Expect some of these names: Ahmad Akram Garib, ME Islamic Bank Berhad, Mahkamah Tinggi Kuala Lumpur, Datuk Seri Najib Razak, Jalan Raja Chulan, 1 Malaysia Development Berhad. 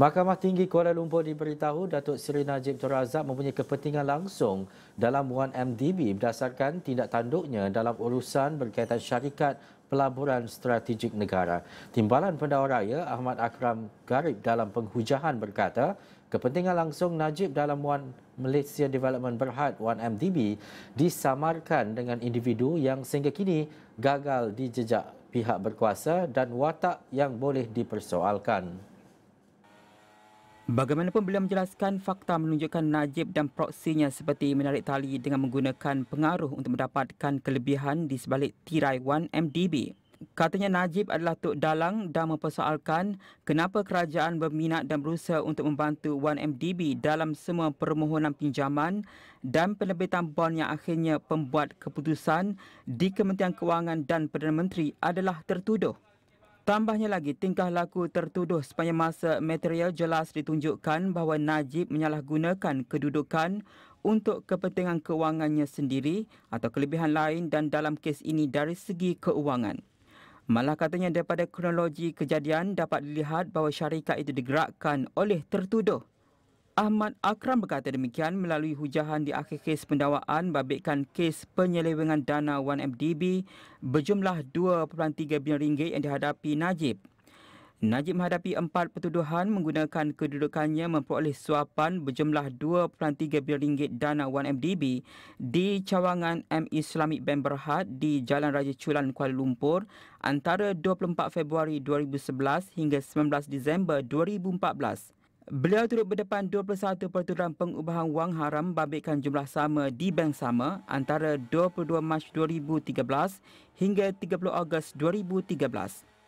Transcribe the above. Mahkamah Tinggi Kuala Lumpur diberitahu Datuk Seri Najib Razak mempunyai kepentingan langsung dalam 1MDB berdasarkan tindak tanduknya dalam urusan berkaitan syarikat pelaburan strategik negara. Timbalan Pendakwa Raya Ahmad Akram Garib dalam penghujahan berkata, kepentingan langsung Najib dalam 1 Malaysia Development Berhad 1MDB disamarkan dengan individu yang sehingga kini gagal dijejak pihak berkuasa dan watak yang boleh dipersoalkan. Bagaimanapun beliau menjelaskan, fakta menunjukkan Najib dan proksinya seperti menarik tali dengan menggunakan pengaruh untuk mendapatkan kelebihan di sebalik tirai 1MDB. Katanya Najib adalah tok dalang dan mempersoalkan kenapa kerajaan berminat dan berusaha untuk membantu 1MDB dalam semua permohonan pinjaman dan penerbitan bond yang akhirnya pembuat keputusan di Kementerian Kewangan dan Perdana Menteri adalah tertuduh. Tambahnya lagi, tingkah laku tertuduh sepanjang masa material jelas ditunjukkan bahawa Najib menyalahgunakan kedudukan untuk kepentingan kewangannya sendiri atau kelebihan lain dan dalam kes ini dari segi keuangan. Malah katanya daripada kronologi kejadian dapat dilihat bahawa syarikat itu digerakkan oleh tertuduh. Ahmad Akram berkata demikian melalui hujahan di akhir kes pendakwaan babitkan kes penyelewengan dana 1MDB berjumlah RM2.3 bilion yang dihadapi Najib. Najib menghadapi 4 pertuduhan menggunakan kedudukannya memperoleh suapan berjumlah RM2.3 bilion dana 1MDB di cawangan ME Islamic Bank Berhad di Jalan Raja Chulan, Kuala Lumpur antara 24 Februari 2011 hingga 19 Disember 2014. Beliau turut berdepan 21 pertuduhan pengubahan wang haram babitkan jumlah sama di bank sama antara 22 Mac 2013 hingga 30 Ogos 2013.